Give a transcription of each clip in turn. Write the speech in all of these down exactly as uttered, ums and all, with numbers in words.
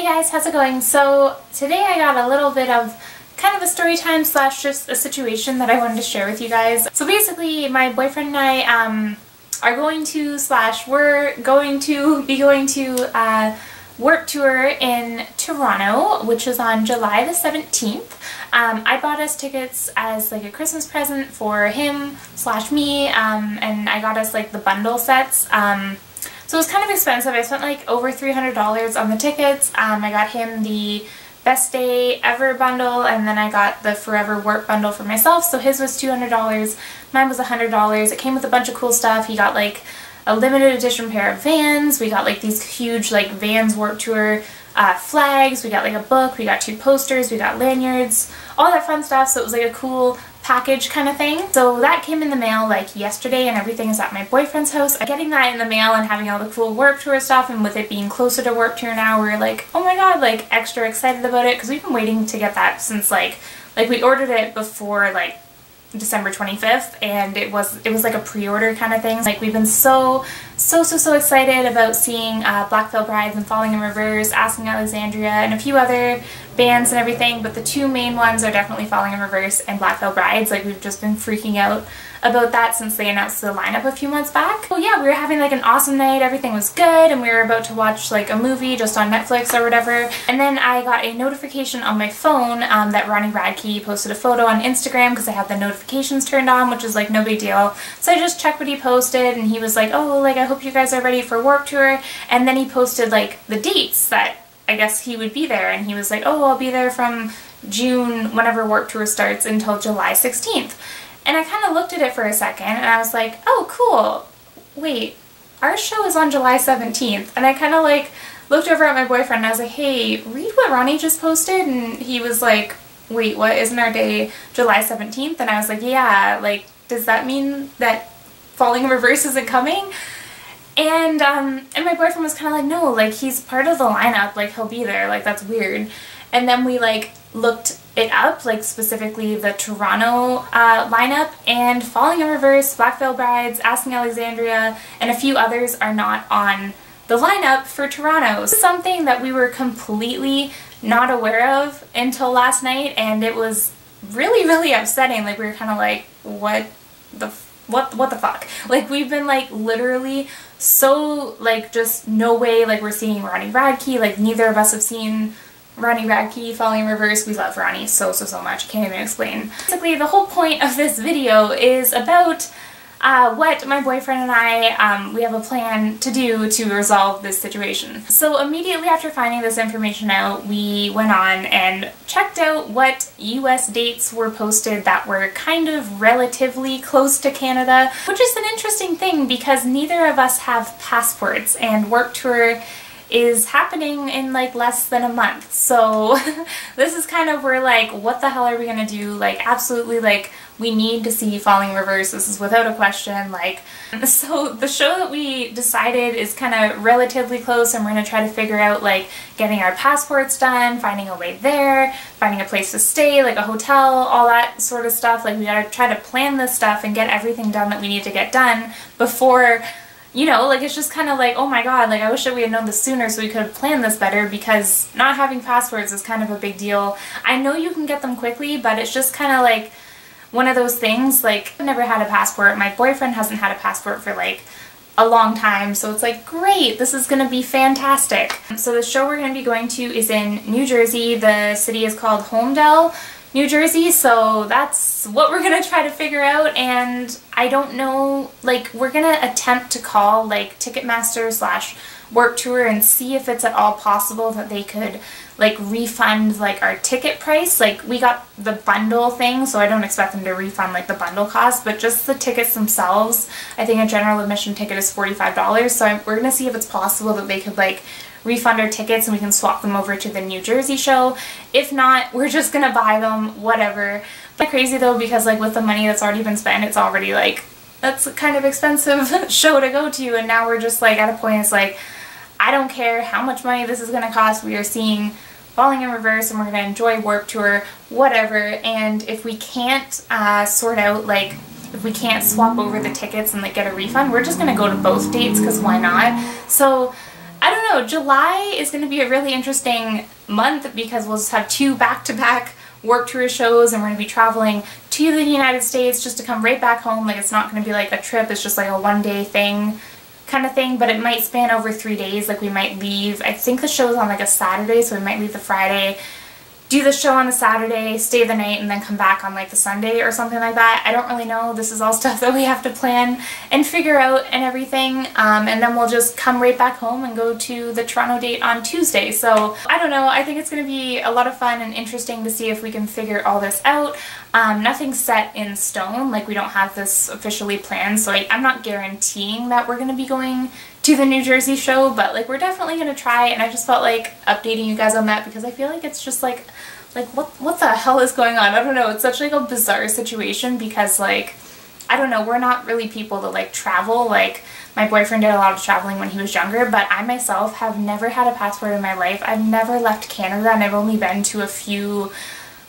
Hey guys, how's it going? So today I got a little bit of kind of a story time slash just a situation that I wanted to share with you guys. So basically my boyfriend and I um, are going to slash we're going to be going to uh, Warped Tour in Toronto, which is on July the seventeenth. Um, I bought us tickets as like a Christmas present for him slash me, um, and I got us like the bundle sets. Um, so it was kind of expensive. I spent like over three hundred dollars on the tickets. Um, I got him the Best Day Ever bundle, and then I got the Forever Warp bundle for myself. So his was two hundred dollars, mine was one hundred dollars. It came with a bunch of cool stuff. He got like a limited edition pair of Vans. We got like these huge like Vans Warped Tour uh, flags. We got like a book. We got two posters. We got lanyards. All that fun stuff. So it was like a cool package kind of thing. So that came in the mail like yesterday, and everything is at my boyfriend's house. Getting that in the mail and having all the cool Warped Tour stuff, and with it being closer to Warped Tour now, we're like, oh my god, like extra excited about it, because we've been waiting to get that since like like we ordered it before like December twenty-fifth, and it was it was like a pre-order kind of thing. Like we've been so so so so excited about seeing uh, Black Veil Brides and Falling in Reverse, Asking Alexandria, and a few other bands and everything, but the two main ones are definitely Falling in Reverse and Black Veil Brides. Like we've just been freaking out about that since they announced the lineup a few months back. Well, yeah, we were having like an awesome night, everything was good, and we were about to watch like a movie just on Netflix or whatever, and then I got a notification on my phone um, that Ronnie Radke posted a photo on Instagram, because I have the notifications turned on, which is like no big deal. So I just checked what he posted, and he was like, oh, like I hope you guys are ready for Warped Tour, and then he posted like the dates that I guess he would be there, and he was like, oh, I'll be there from June, whenever Warped Tour starts, until July sixteenth. And I kind of looked at it for a second, and I was like, oh, cool, wait, our show is on July seventeenth. And I kind of like looked over at my boyfriend, and I was like, hey, read what Ronnie just posted. And he was like, wait, what, isn't our day July seventeenth? And I was like, yeah, like, does that mean that Falling in Reverse isn't coming? And um, and my boyfriend was kind of like, no, like, he's part of the lineup, like, he'll be there, like, that's weird. And then we, like, looked it up, like, specifically the Toronto uh, lineup, and Falling in Reverse, Black Veil Brides, Asking Alexandria, and a few others are not on the lineup for Toronto. Something that we were completely not aware of until last night, and it was really, really upsetting. Like, we were kind of like, what the f What, what the fuck? Like, we've been, like, literally so, like, just no way, like, we're seeing Ronnie Radke. Like, neither of us have seen Ronnie Radke, Falling in Reverse. We love Ronnie so, so, so much. Can't even explain. Basically, the whole point of this video is about uh, what my boyfriend and I, um, we have a plan to do to resolve this situation. So immediately after finding this information out, we went on and checked out what U S dates were posted that were kind of relatively close to Canada, which is an interesting thing because neither of us have passports, and Warped Tour is happening in like less than a month. So this is kind of where like, what the hell are we gonna do? Like, absolutely, like, we need to see Falling in Reverse. This is without a question. Like, so the show that we decided is kind of relatively close, and we're gonna try to figure out like getting our passports done, finding a way there, finding a place to stay, like a hotel, all that sort of stuff. Like, we gotta try to plan this stuff and get everything done that we need to get done before, you know, like, it's just kind of like, oh my god, like, I wish that we had known this sooner so we could have planned this better, because not having passports is kind of a big deal. I know you can get them quickly, but it's just kind of like one of those things. Like, I've never had a passport. My boyfriend hasn't had a passport for like a long time, so it's like, great, this is gonna be fantastic. So the show we're gonna be going to is in New Jersey. The city is called Holmdel, New Jersey, so that's what we're gonna try to figure out. And I don't know, like, we're gonna attempt to call like Ticketmaster slash Warped Tour and see if it's at all possible that they could like refund like our ticket price. Like, we got the bundle thing, so I don't expect them to refund like the bundle cost, but just the tickets themselves. I think a general admission ticket is forty-five dollars, so I'm, we're gonna see if it's possible that they could like refund our tickets and we can swap them over to the New Jersey show. If not, we're just gonna buy them, whatever. But crazy though, because like with the money that's already been spent, it's already like, that's a kind of expensive show to go to, and now we're just like at a point it's like, I don't care how much money this is gonna cost, we are seeing Falling in Reverse and we're gonna enjoy Warped Tour, whatever. And if we can't uh, sort out like, if we can't swap over the tickets and like get a refund, we're just gonna go to both dates, because why not? So I don't know don't know, July is going to be a really interesting month because we'll just have two back-to-back work tour shows, and we're going to be traveling to the United States just to come right back home. Like, it's not going to be like a trip, it's just like a one-day thing kind of thing, but it might span over three days. Like, we might leave, I think the show's on like a Saturday, so we might leave the Friday, do the show on the Saturday, stay the night, and then come back on like the Sunday or something like that. I don't really know. This is all stuff that we have to plan and figure out and everything. Um, and then we'll just come right back home and go to the Toronto date on Tuesday. So I don't know. I think it's going to be a lot of fun and interesting to see if we can figure all this out. Um, nothing's set in stone. Like, we don't have this officially planned. So like, I'm not guaranteeing that we're going to be going to the New Jersey show, but like, we're definitely gonna try, and I just felt like updating you guys on that because I feel like it's just like like what what the hell is going on? I don't know, it's such like a bizarre situation because like, I don't know, we're not really people that like travel. Like, my boyfriend did a lot of traveling when he was younger, but I myself have never had a passport in my life. I've never left Canada, and I've only been to a few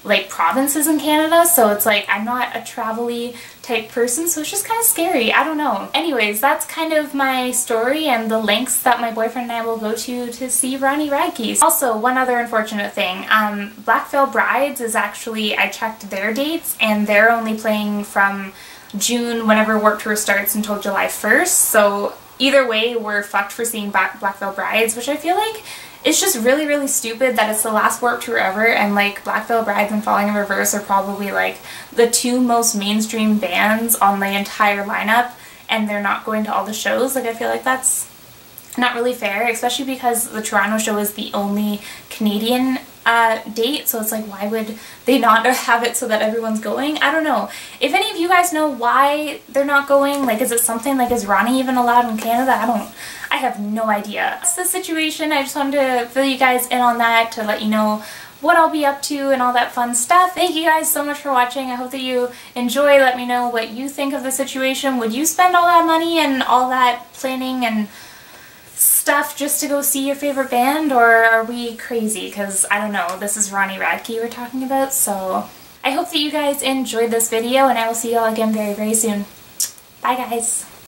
like provinces in Canada, so it's like I'm not a travel-y type person, so it's just kind of scary. I don't know. Anyways, that's kind of my story and the lengths that my boyfriend and I will go to to see Ronnie Radke. Also, one other unfortunate thing, um, Black Veil Brides is actually, I checked their dates, and they're only playing from June, whenever Warped Tour starts, until July first, so either way we're fucked for seeing Black Veil Brides, which I feel like it's just really, really stupid that it's the last Warped Tour ever, and like, Black Veil Brides and Falling in Reverse are probably like the two most mainstream bands on the entire lineup, and they're not going to all the shows. Like, I feel like that's not really fair, especially because the Toronto show is the only Canadian uh, date, so it's like, why would they not have it so that everyone's going? I don't know. If any of you guys know why they're not going, like, is it something, like, is Ronnie even allowed in Canada? I don't I have no idea. That's the situation. I just wanted to fill you guys in on that, to let you know what I'll be up to and all that fun stuff. Thank you guys so much for watching. I hope that you enjoy. Let me know what you think of the situation. Would you spend all that money and all that planning and stuff just to go see your favorite band, or are we crazy? Because I don't know. This is Ronnie Radke we're talking about, so I hope that you guys enjoyed this video, and I will see you all again very, very soon. Bye, guys.